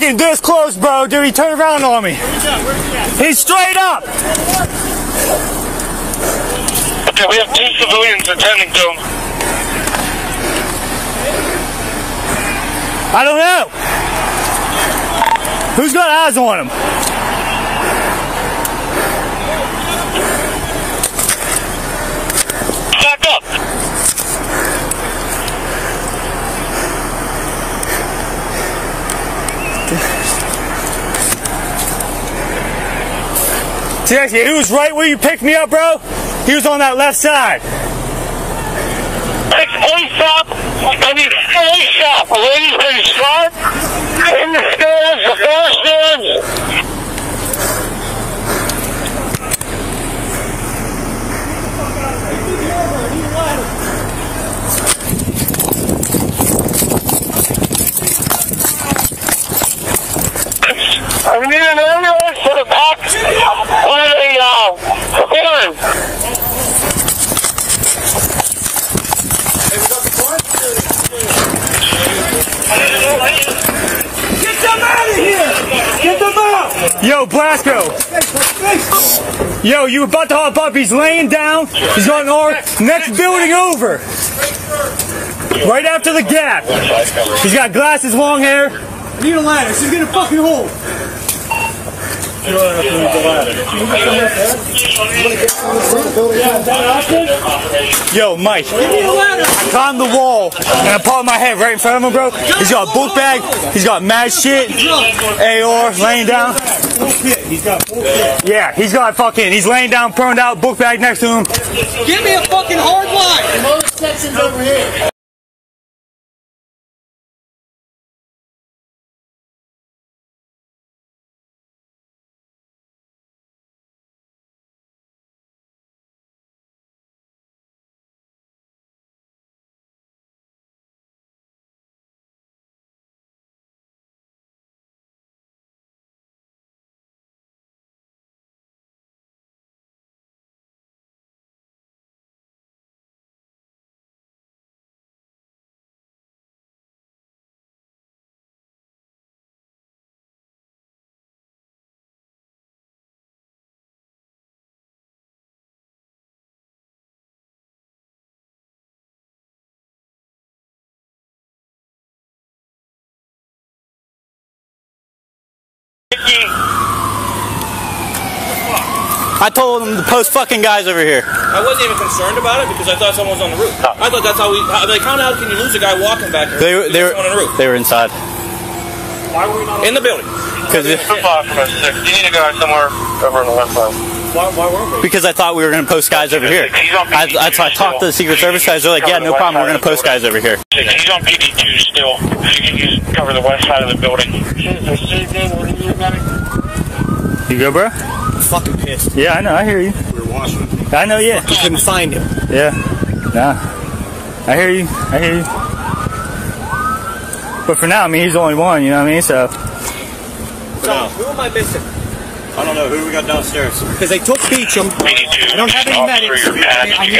fucking this close, bro. Dude, he turned around on me. He's straight up. Okay, we have two civilians attending to him. I don't know. Who's got eyes on him? Seriously, he was right where you picked me up, bro. He was on that left side. It's ASAP. I mean, ASAP. Ladies and sharp. In the stands, the fast stands. I need an ambulance for the back. Yo, Blasco! Yo, you about to hop up. He's laying down. He's on our next building over. Right after the gap. He's got glasses, long hair. I need a ladder. She's gonna fucking hold. Yo, Mike. I climbed the wall and I popped my head right in front of him, bro. He's got a book bag. He's got mad shit. A.O.R. laying down. Yeah, he's got fucking. He's laying down, prone out, book bag next to him. Give me a fucking hard line. Most sections over here. I told them to post fucking guys over here. I wasn't even concerned about it because I thought someone was on the roof. I thought that's how we. Like, how can you lose a guy walking back here? They were on the roof. They were inside. Why were we not in the building? Because you need to go somewhere over on the left side. Why were we? Because I thought we were going to post guys over here. I talked to the Secret Service guys. They're like, yeah, no problem. We're going to post guys over here. He's on PT2 still. If you can just cover the west side of the building. You go, bro? Fucking pissed. Yeah, I know. I hear you. We were watching. I know. Yeah. We couldn't find him. Yeah. Nah. I hear you. I hear you. But for now, I mean, he's the only one. You know what I mean? So. So who am I missing? I don't know. Who do we got downstairs? Because they took Peachum. I don't have any medics.